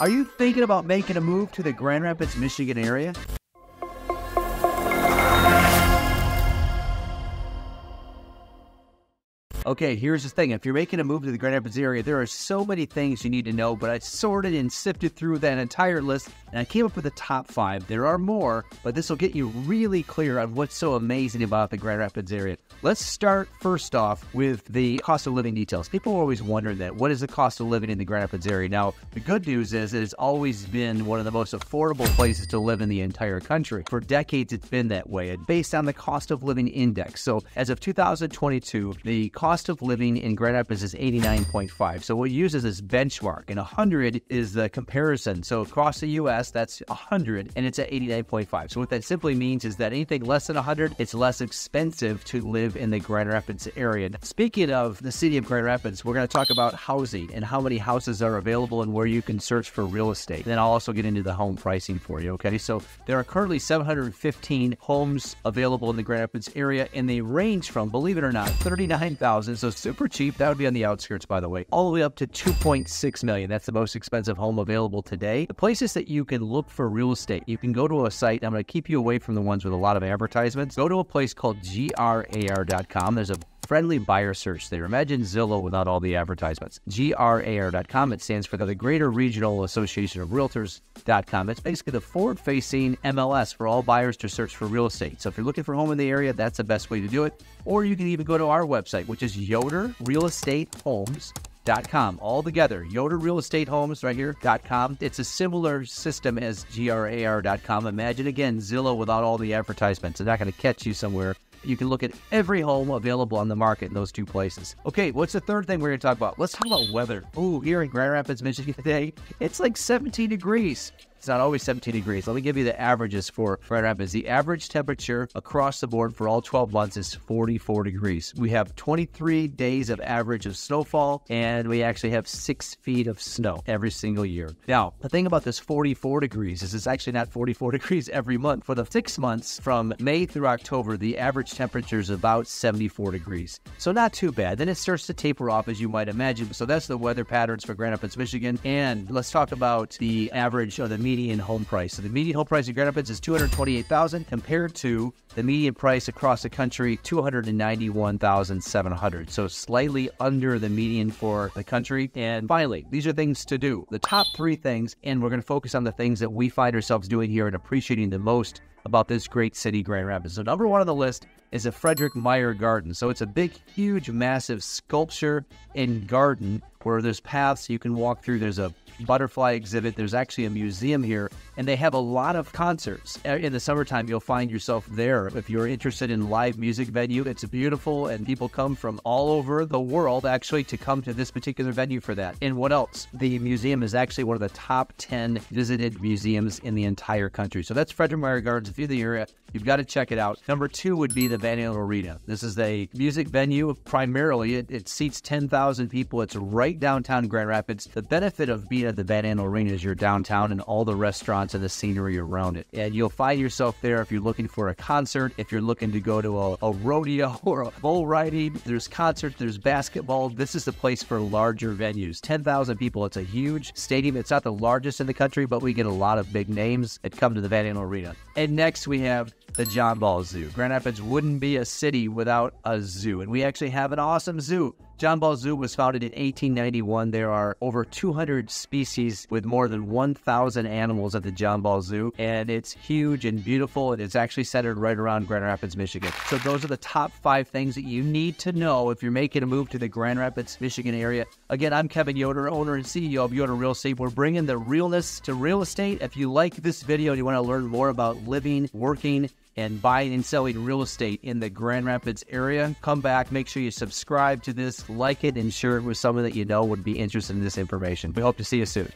Are you thinking about making a move to the Grand Rapids, Michigan area? Okay, here's the thing. If you're making a move to the Grand Rapids area, there are so many things you need to know, but I sorted and sifted through that entire list, and I came up with the top 5. There are more, but this will get you really clear on what's so amazing about the Grand Rapids area. Let's start first off with the cost of living details. People always wonder that, what is the cost of living in the Grand Rapids area? Now, the good news is it has always been one of the most affordable places to live in the entire country. For decades, it's been that way, and based on the cost of living index. So as of 2022, the cost of living in Grand Rapids is 89.5. So what we use is this benchmark, and 100 is the comparison. So across the U.S., that's 100, and it's at 89.5. So what that simply means is that anything less than 100, it's less expensive to live in the Grand Rapids area. Speaking of the city of Grand Rapids, we're going to talk about housing and how many houses are available and where you can search for real estate. Then I'll also get into the home pricing for you, okay? So there are currently 715 homes available in the Grand Rapids area, and they range from, believe it or not, 39,000. So super cheap. That would be on the outskirts, by the way, all the way up to 2.6 million. That's the most expensive home available today. The places that you can look for real estate, you can go to a site. I'm going to keep you away from the ones with a lot of advertisements. Go to a place called GRAR.com. There's a friendly buyer search there. Imagine Zillow without all the advertisements. GRAR.com, it stands for the Greater Regional Association of Realtors.com. It's basically the forward-facing MLS for all buyers to search for real estate. So if you're looking for a home in the area, that's the best way to do it. Or you can even go to our website, which is Yoder Real Estate Homes. .com all together. Yoder Real Estate Homes right here. .com. It's a similar system as GRAR.com. Imagine again Zillow without all the advertisements. They're not going to catch you somewhere. You can look at every home available on the market in those two places. Okay, what's the third thing we're going to talk about? Let's talk about weather. Ooh, here in Grand Rapids, Michigan today, it's like 17 degrees. It's not always 17 degrees. Let me give you the averages for Grand Rapids. The average temperature across the board for all 12 months is 44 degrees. We have 23 days of average of snowfall, and we actually have 6 feet of snow every single year. Now, the thing about this 44 degrees is it's actually not 44 degrees every month. For the 6 months from May through October, the average temperature is about 74 degrees. So not too bad. Then it starts to taper off, as you might imagine. So that's the weather patterns for Grand Rapids, Michigan. And let's talk about the average of the median home price. So the median home price in Grand Rapids is $228,000 compared to the median price across the country, $291,700. So slightly under the median for the country. And finally, these are things to do. The top 3 things, and we're going to focus on the things that we find ourselves doing here and appreciating the most about this great city, Grand Rapids. So number 1 on the list is a Frederick Meyer Garden. So it's a big, huge, massive sculpture and garden where there's paths you can walk through. There's a butterfly exhibit. There's actually a museum here, and they have a lot of concerts. In the summertime, you'll find yourself there. If you're interested in live music venue, it's beautiful, and people come from all over the world, actually, to come to this particular venue for that. And what else? The museum is actually one of the top 10 visited museums in the entire country. So that's Frederick Meyer Gardens. If you're in the area, you've got to check it out. Number 2 would be the Van Andel Arena. This is a music venue. Primarily, it seats 10,000 people. It's right downtown Grand Rapids. The benefit of being at the Van Andel Arena is your downtown and all the restaurants and the scenery around it. And you'll find yourself there if you're looking for a concert, if you're looking to go to a rodeo or a bull riding. There's concerts, there's basketball. This is the place for larger venues. 10,000 people. It's a huge stadium. It's not the largest in the country, but we get a lot of big names that come to the Van Andel Arena. And next we have the John Ball Zoo. Grand Rapids wouldn't be a city without a zoo, and we actually have an awesome zoo. John Ball Zoo was founded in 1891. There are over 200 species with more than 1,000 animals at the John Ball Zoo, and it's huge and beautiful, and it's actually centered right around Grand Rapids, Michigan. So those are the top 5 things that you need to know if you're making a move to the Grand Rapids, Michigan area. Again, I'm Kevin Yoder, owner and CEO of Yoder Real Estate. We're bringing the realness to real estate. If you like this video and you want to learn more about living, working, and buying and selling real estate in the Grand Rapids area, come back, make sure you subscribe to this, like it, and share it with someone that you know would be interested in this information. We hope to see you soon.